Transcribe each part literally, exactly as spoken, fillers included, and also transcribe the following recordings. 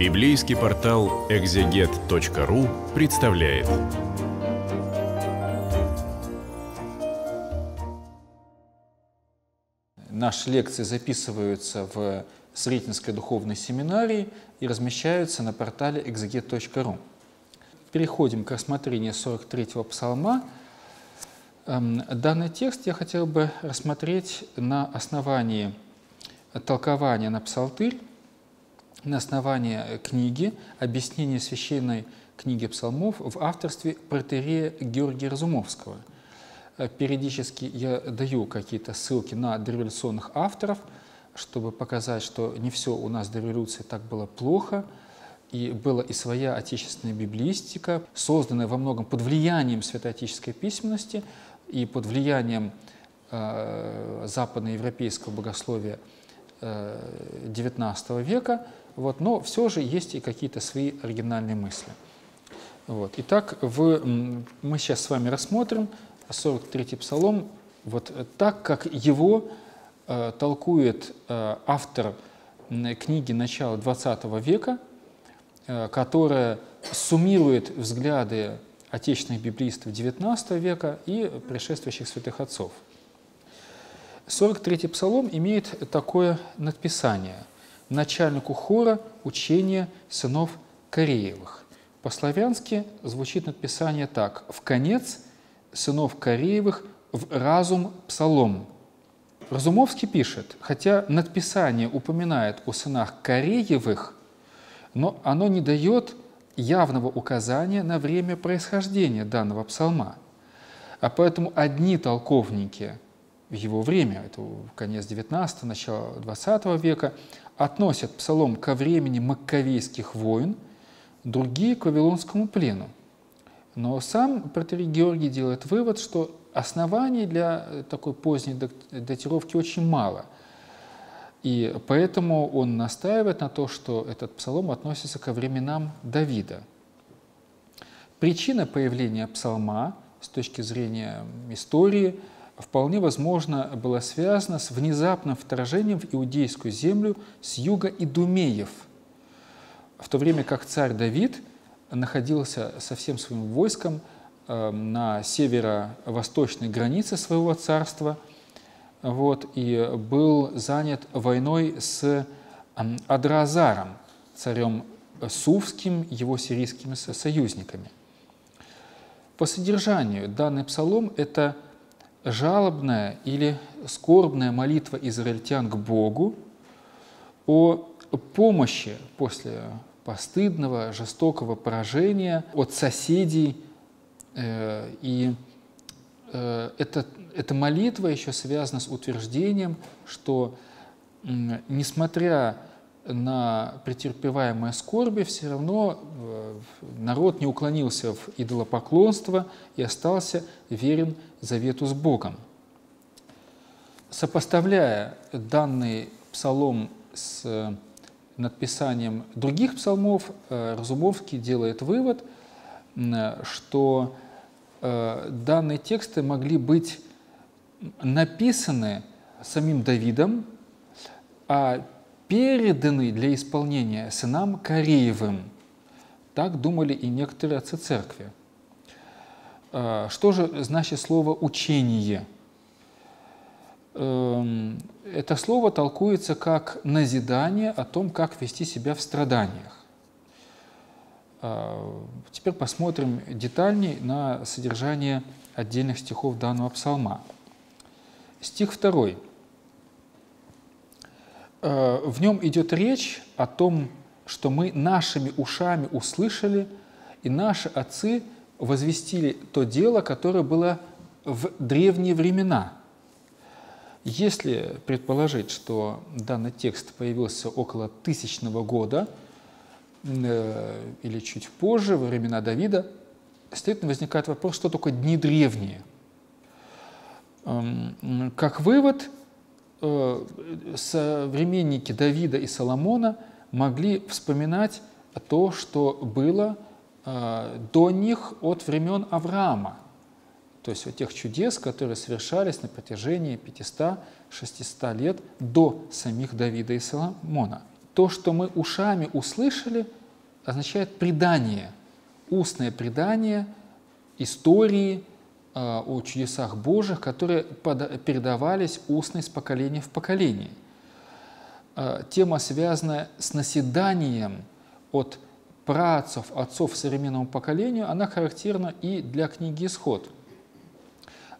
Библейский портал экзегет точка ру представляет. Наши лекции записываются в Сретенской духовной семинарии и размещаются на портале экзегет точка ру. Переходим к рассмотрению сорок третьего псалма. Данный текст я хотел бы рассмотреть на основании толкования на Псалтырь, на основании книги «Объяснение священной книги псалмов» в авторстве протоиерея Георгия Разумовского. Периодически я даю какие-то ссылки на дореволюционных авторов, чтобы показать, что не все у нас до революции так было плохо, и была и своя отечественная библистика, созданная во многом под влиянием святоотеческой письменности и под влиянием э, западноевропейского богословия девятнадцатого века, вот, но все же есть и какие-то свои оригинальные мысли. Вот. Итак, в, мы сейчас с вами рассмотрим сорок третий псалом, вот так, как его э, толкует э, автор книги начала двадцатого века, э, которая суммирует взгляды отечественных библистов девятнадцатого века и предшествующих святых отцов. сорок третий псалом имеет такое надписание: «Начальнику хора учения сынов Кореевых». По-славянски звучит надписание так: «В конец сынов Кореевых в разум псалом». Разумовский пишет, хотя надписание упоминает о сынах Кореевых, но оно не дает явного указания на время происхождения данного псалма. А поэтому одни толковники в его время, это конец девятнадцатого, начало двадцатого века, относят псалом ко времени маккавейских войн, другие — к вавилонскому плену. Но сам протоиерей Георгий делает вывод, что оснований для такой поздней датировки очень мало. И поэтому он настаивает на то, что этот псалом относится ко временам Давида. Причина появления псалма с точки зрения истории вполне возможно была связана с внезапным вторжением в иудейскую землю с юга идумеев, в то время как царь Давид находился со всем своим войском на северо-восточной границе своего царства, вот, и был занят войной с Адраазаром, царем Сувским, его сирийскими союзниками. По содержанию данный псалом — это жалобная или скорбная молитва израильтян к Богу о помощи после постыдного, жестокого поражения от соседей. И эта, эта молитва еще связана с утверждением, что несмотря на претерпеваемое скорби, все равно народ не уклонился в идолопоклонство и остался верен завету с Богом. Сопоставляя данный псалом с надписанием других псалмов, Разумовский делает вывод, что данные тексты могли быть написаны самим Давидом, а переданы для исполнения сынам Кореевым. Так думали и некоторые отцы церкви. Что же значит слово «учение»? Это слово толкуется как назидание о том, как вести себя в страданиях. Теперь посмотрим детальней на содержание отдельных стихов данного псалма. Стих второй. В нем идет речь о том, что мы нашими ушами услышали, и наши отцы возвестили то дело, которое было в древние времена. Если предположить, что данный текст появился около тысячного года э, или чуть позже, во времена Давида, следовательно, возникает вопрос, что такое дни древние. Эм, как вывод, современники Давида и Соломона могли вспоминать то, что было до них от времен Авраама, то есть вот тех чудес, которые совершались на протяжении пятисот-шестисот лет до самих Давида и Соломона. то, что мы ушами услышали, означает предание, устное предание истории э, о чудесах Божьих, которые передавались устно из поколения в поколение. Э, тема связана с наседанием от праотцов, отцов современному поколению, она характерна и для книги «Исход»,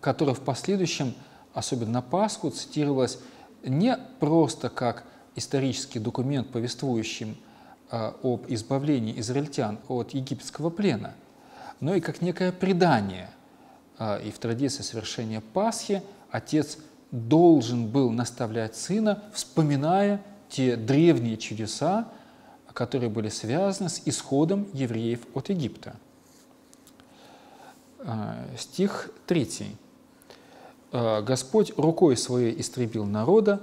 которая в последующем, особенно на Пасху, цитировалась не просто как исторический документ, повествующий э, об избавлении израильтян от египетского плена, но и как некое предание. Э, и в традиции совершения Пасхи отец должен был наставлять сына, вспоминая те древние чудеса, которые были связаны с исходом евреев от Египта. Э, стих третий. «Господь рукой своей истребил народа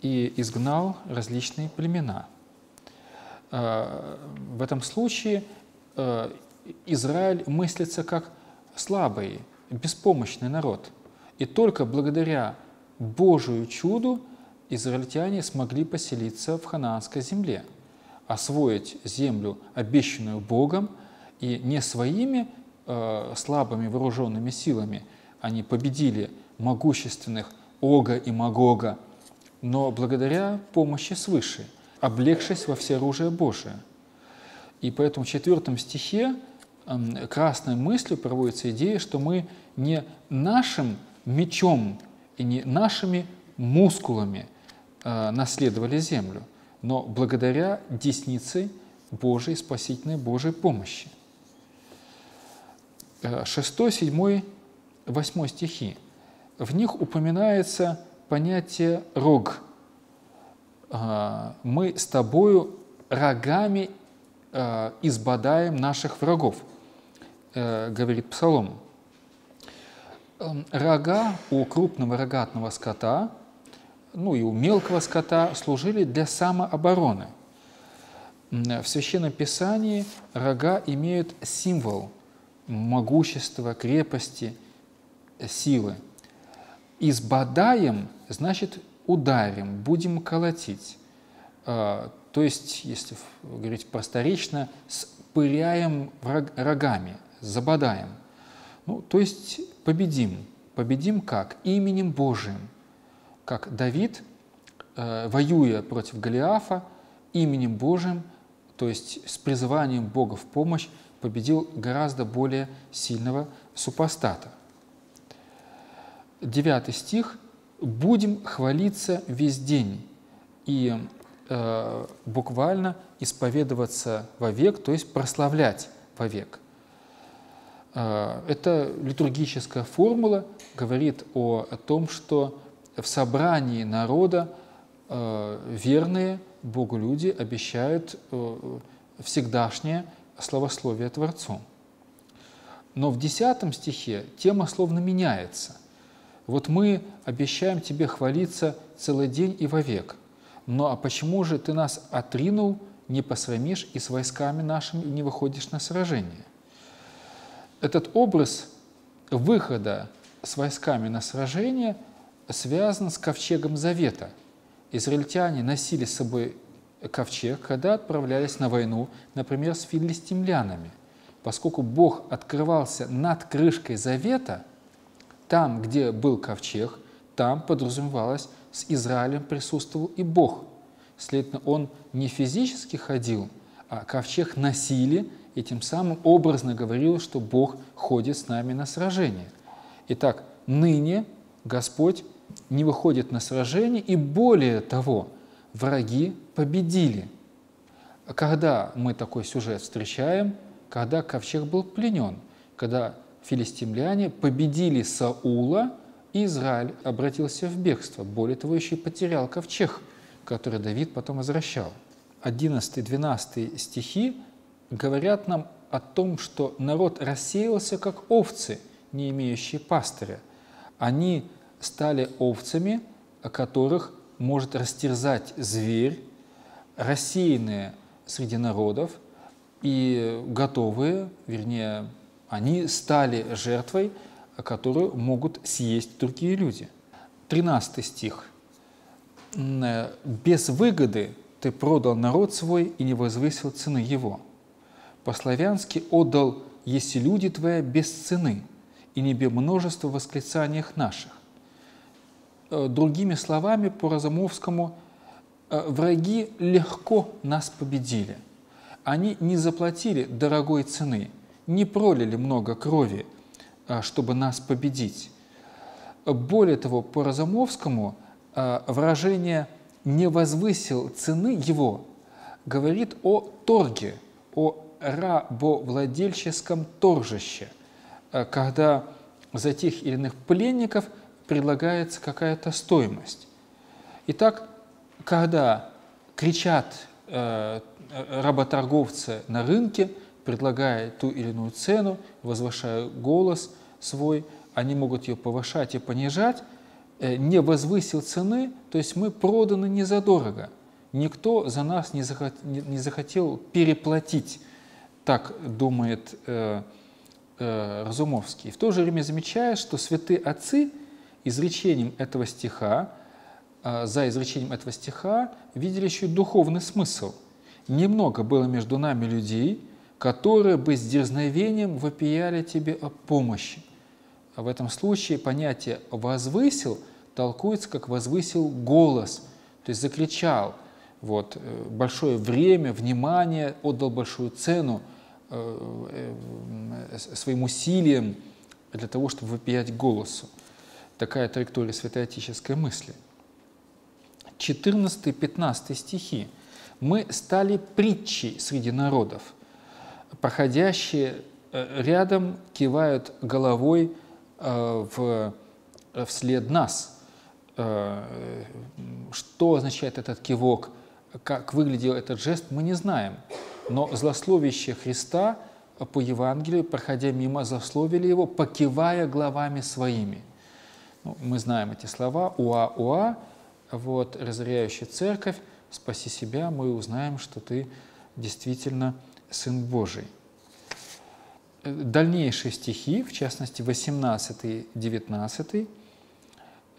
и изгнал различные племена». В этом случае Израиль мыслится как слабый, беспомощный народ. И только благодаря Божию чуду израильтяне смогли поселиться в ханаанской земле, освоить землю, обещанную Богом, и не своими слабыми вооруженными силами они победили могущественных Ога и Магога, но благодаря помощи свыше, облегшись во всеоружие Божие. И поэтому в четвертом стихе красной мыслью проводится идея, что мы не нашим мечом и не нашими мускулами наследовали землю, но благодаря деснице Божией, спасительной Божией помощи. Шестой, седьмой, восьмой стихи. В них упоминается понятие «рог». Мы с тобою рогами избодаем наших врагов, говорит Псалом. Рога у крупного рогатного скота, ну и у мелкого скота служили для самообороны. В Священном Писании рога имеют символ могущества, крепости, силы. «Избодаем» значит «ударим», «будем колотить». То есть, если говорить просторечно, «спыряем рогами», «забодаем». Ну, то есть «победим». «Победим» как? Именем Божиим. Как Давид, воюя против Голиафа, именем Божиим, то есть с призыванием Бога в помощь, победил гораздо более сильного супостата. Девятый стих. «Будем хвалиться весь день» и э, буквально «исповедоваться вовек», то есть прославлять вовек. Э, эта литургическая формула говорит о, о том, что в собрании народа э, верные Богу люди обещают э, всегдашнее славословие Творцу. Но в десятом стихе тема словно меняется. Вот мы обещаем тебе хвалиться целый день и вовек. Но а почему же ты нас отринул, не посрамишь и с войсками нашими не выходишь на сражение? Этот образ выхода с войсками на сражение связан с ковчегом Завета. Израильтяне носили с собой ковчег, когда отправлялись на войну, например, с филистимлянами. Поскольку Бог открывался над крышкой Завета, там, где был ковчег, там подразумевалось, с Израилем присутствовал и Бог. Следовательно, он не физически ходил, а ковчег носили, и тем самым образно говорил, что Бог ходит с нами на сражение. Итак, ныне Господь не выходит на сражение, и более того, враги победили. Когда мы такой сюжет встречаем? Когда ковчег был пленен, когда филистимляне победили Саула, и Израиль обратился в бегство. Более того, еще и потерял ковчег, который Давид потом возвращал. одиннадцатый-двенадцатый стихи говорят нам о том, что народ рассеялся, как овцы, не имеющие пастыря. Они стали овцами, которых может растерзать зверь, рассеянные среди народов и готовые, вернее, они стали жертвой, которую могут съесть другие люди. тринадцатый стих. «Без выгоды ты продал народ свой и не возвысил цены его. По-славянски отдал еси люди твоя без цены, и небе множество в восклицаниях наших». Другими словами, по Разумовскому, враги легко нас победили. Они не заплатили дорогой цены, не пролили много крови, чтобы нас победить. Более того, по Разумовскому выражение «не возвысил цены его» говорит о торге, о рабовладельческом торжище, когда за тех или иных пленников предлагается какая-то стоимость. Итак, когда кричат э, работорговцы на рынке, предлагая ту или иную цену, возвышая голос свой, они могут ее повышать и понижать, э, не возвысил цены, то есть мы проданы не задорого. Никто за нас не захотел, не, не захотел переплатить, так думает э, э, Разумовский. В то же время замечает, что святые отцы изречением этого стиха, за изречением этого стиха видели еще и духовный смысл. «Немного было между нами людей, которые бы с дерзновением вопияли тебе о помощи». В этом случае понятие «возвысил» толкуется как «возвысил голос», то есть закричал. Вот, большое время, внимание, отдал большую цену своим усилиям для того, чтобы вопиять голосу. Такая траектория святоотеческой мысли. четырнадцатый-пятнадцатый стихи. «Мы стали притчей среди народов. Проходящие рядом кивают головой э, в, вслед нас». Э, что означает этот кивок, как выглядел этот жест, мы не знаем. Но злословящие Христа по Евангелию, проходя мимо, злословили его, покивая главами своими. Ну, мы знаем эти слова «уа, уа». Вот, разоряющая церковь, спаси себя, мы узнаем, что ты действительно Сын Божий. Дальнейшие стихи, в частности, восемнадцатый-девятнадцатый,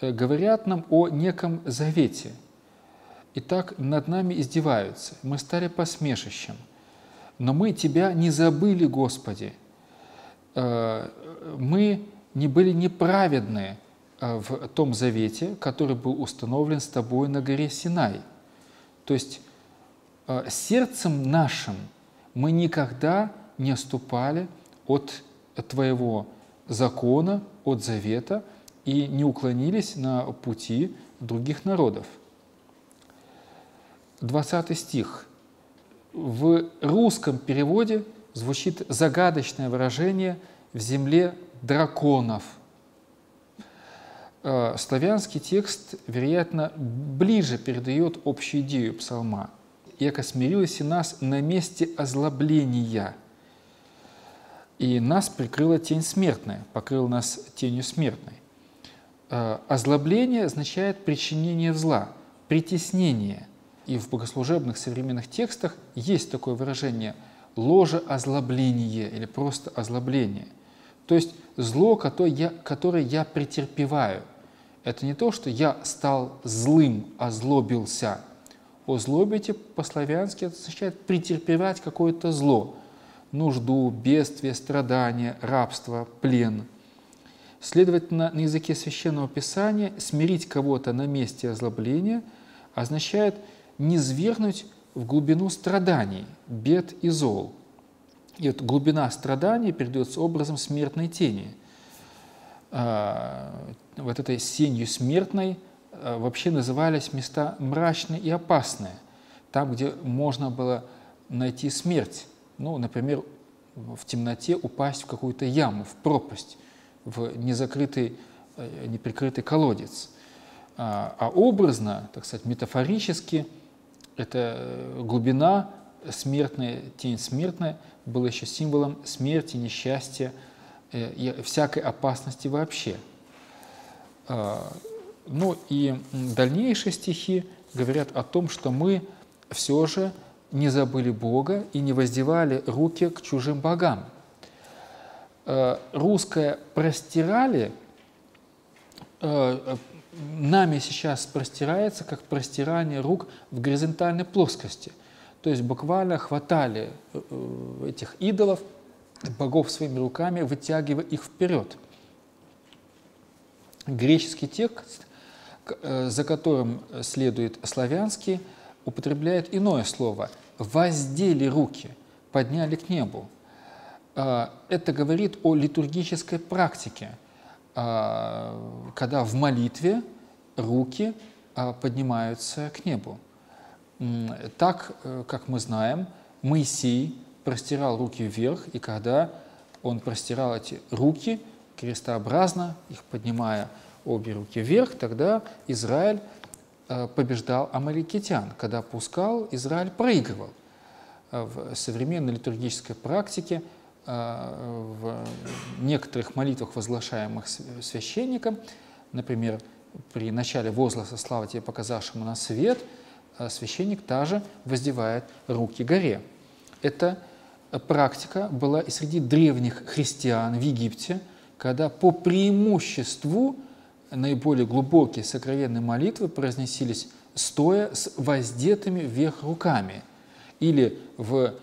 говорят нам о неком завете. «Итак, над нами издеваются, мы стали посмешищем, но мы Тебя не забыли, Господи, мы не были неправедны в том завете, который был установлен с тобой на горе Синай». То есть сердцем нашим мы никогда не отступали от твоего закона, от завета и не уклонились на пути других народов. двадцатый стих. В русском переводе звучит загадочное выражение «в земле драконов». Славянский текст, вероятно, ближе передает общую идею псалма. «Яко смирилась и нас на месте озлобления, и нас прикрыла тень смертная, покрыл нас тенью смертной». Озлобление означает причинение зла, притеснение. И в богослужебных современных текстах есть такое выражение «ложе озлобление» или просто «озлобление». То есть зло, которое я, которое я претерпеваю. Это не то, что я стал злым, озлобился. Озлобите по-славянски это означает претерпевать какое-то зло. Нужду, бедствие, страдания, рабство, плен. Следовательно, на языке Священного Писания смирить кого-то на месте озлобления означает низвергнуть в глубину страданий, бед и зол. И вот глубина страданий передается образом смертной тени. Вот этой сенью смертной вообще назывались места мрачные и опасные, там, где можно было найти смерть. Ну, например, в темноте упасть в какую-то яму, в пропасть, в незакрытый, неприкрытый колодец. А образно, так сказать, метафорически, это глубина смертная, тень смертная была еще символом смерти, несчастья и всякой опасности вообще. Ну и дальнейшие стихи говорят о том, что мы все же не забыли Бога и не воздевали руки к чужим богам. Русское «простирали» нами сейчас простирается, как простирание рук в горизонтальной плоскости. То есть буквально хватали этих идолов, богов своими руками, вытягивая их вперед. Греческий текст, за которым следует славянский, употребляет иное слово. «Воздели руки, подняли к небу». Это говорит о литургической практике, когда в молитве руки поднимаются к небу. Так, как мы знаем, Моисей простирал руки вверх, и когда он простирал эти руки крестообразно, их поднимая обе руки вверх, тогда Израиль побеждал амаликитян. Когда опускал, Израиль проигрывал. В современной литургической практике, в некоторых молитвах, возглашаемых священником, например, при начале возгласа «Слава тебе, показавшему на свет», священник также воздевает руки горе. Эта практика была и среди древних христиан в Египте, когда по преимуществу наиболее глубокие сокровенные молитвы произносились стоя с воздетыми вверх руками, или в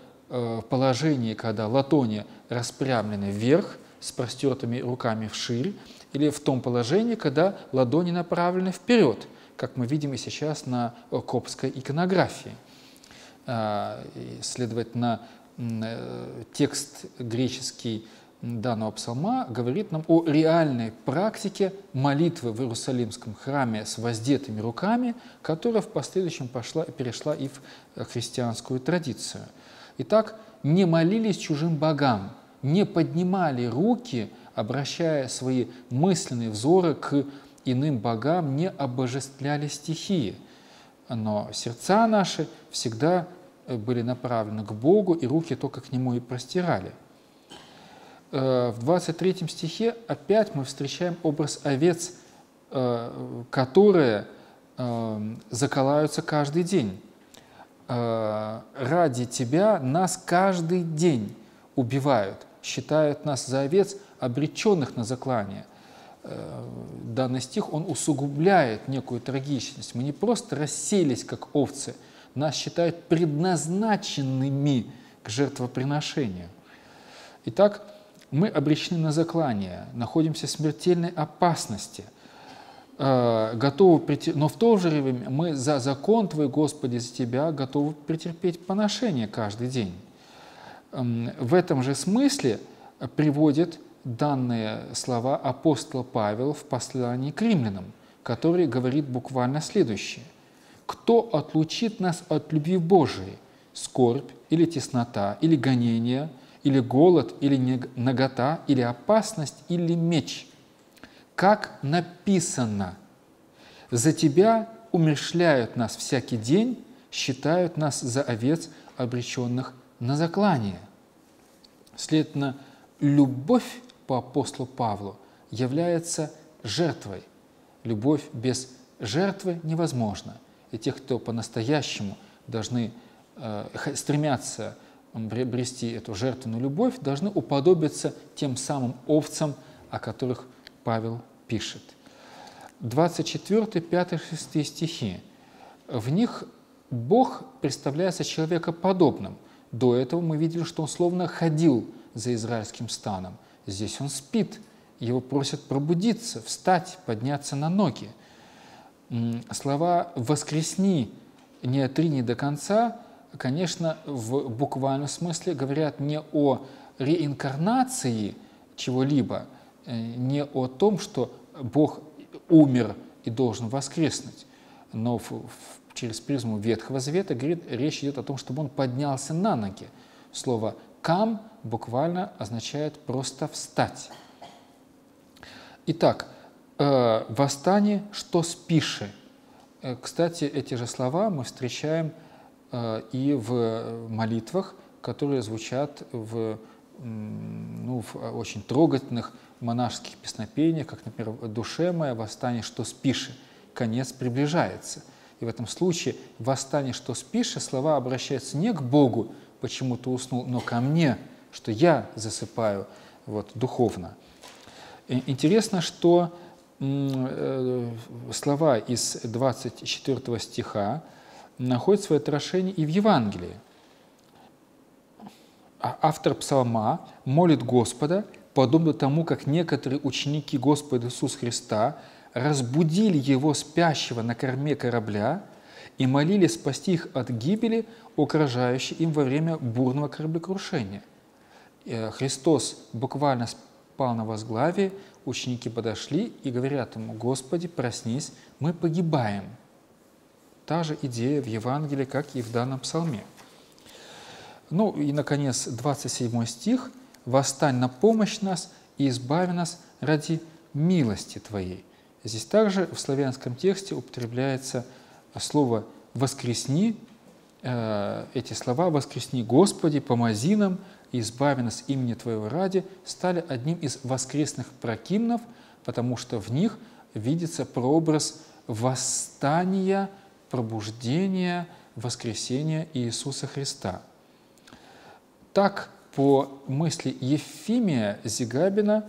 положении, когда латони распрямлены вверх с простертыми руками вширь, или в том положении, когда ладони направлены вперед, как мы видим и сейчас на коптской иконографии. Следовательно, текст греческий данного псалма говорит нам о реальной практике молитвы в Иерусалимском храме с воздетыми руками, которая в последующем пошла, перешла и в христианскую традицию. Итак, не молились чужим богам, не поднимали руки, обращая свои мысленные взоры к иным богам, не обожествляли стихии. Но сердца наши всегда были направлены к Богу, и руки только к Нему и простирали. В двадцать третьем стихе опять мы встречаем образ овец, которые заколаются каждый день. «Ради тебя нас каждый день убивают, считают нас за овец, обреченных на заклание». Данный стих, он усугубляет некую трагичность. Мы не просто расселись, как овцы, нас считают предназначенными к жертвоприношению. Итак, мы обречены на заклание, находимся в смертельной опасности, готовы претерпеть, но в то же время мы за закон Твой, Господи, за Тебя готовы претерпеть поношение каждый день. В этом же смысле приводит данные слова апостола Павел в послании к римлянам, который говорит буквально следующее. «Кто отлучит нас от любви Божией? Скорбь или теснота, или гонение, или голод, или нагота, или опасность, или меч? Как написано, за тебя умерщвляют нас всякий день, считают нас за овец, обреченных на заклание». Следовательно, любовь по апостолу Павлу является жертвой. Любовь без жертвы невозможна. И те, кто по-настоящему должны э, стремятся обрести эту жертвенную любовь, должны уподобиться тем самым овцам, о которых Павел пишет. двадцать четвёртый, пятый, шестой стихи. В них Бог представляется человекоподобным. До этого мы видели, что он словно ходил за израильским станом. Здесь он спит, его просят пробудиться, встать, подняться на ноги. Слова «воскресни, не отрини до конца», конечно, в буквальном смысле говорят не о реинкарнации чего-либо, не о том, что Бог умер и должен воскреснуть, но в, в, через призму Ветхого Завета говорит, речь идет о том, чтобы он поднялся на ноги. Слово «кам» буквально означает просто «встать». Итак, э, «восстань, что спиши». Э, кстати, эти же слова мы встречаем э, и в молитвах, которые звучат в, ну, в очень трогательных монашеских песнопениях, как, например, «Душе моя, восстань, что спиши, конец приближается». И в этом случае «восстань, что спиши» слова обращаются не к Богу, почему ты уснул, но ко мне, что я засыпаю вот, духовно. Интересно, что слова из двадцать четвёртого стиха находят свое отражение и в Евангелии. Автор псалма молит Господа, подобно тому, как некоторые ученики Господа Иисуса Христа разбудили его спящего на корме корабля и молили спасти их от гибели, угрожающей им во время бурного кораблекрушения. Христос буквально спал на возглаве, ученики подошли и говорят ему: «Господи, проснись, мы погибаем». Та же идея в Евангелии, как и в данном псалме. Ну и, наконец, двадцать седьмой стих. «Восстань на помощь нас и избави нас ради милости Твоей». Здесь также в славянском тексте употребляется слово «воскресни». Эти слова «воскресни, Господи, помози нам, избави нас имени Твоего ради» стали одним из воскресных прокимнов, потому что в них видится прообраз восстания, пробуждения, воскресения Иисуса Христа. Так, по мысли Ефимия Зигабина,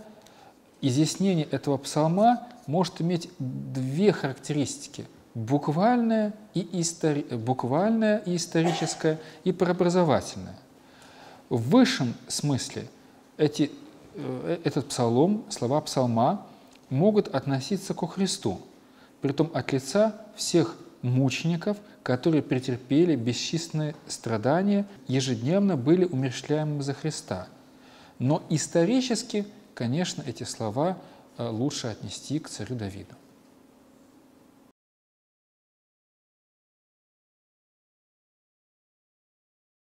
изъяснение этого псалма может иметь две характеристики – буквальное и, истори... буквальное и историческое, и преобразовательное. В высшем смысле эти, этот псалом, слова псалма могут относиться ко Христу, притом от лица всех мучеников, которые претерпели бесчисленные страдания, ежедневно были умерщвляемы за Христа. Но исторически, конечно, эти слова лучше отнести к царю Давиду.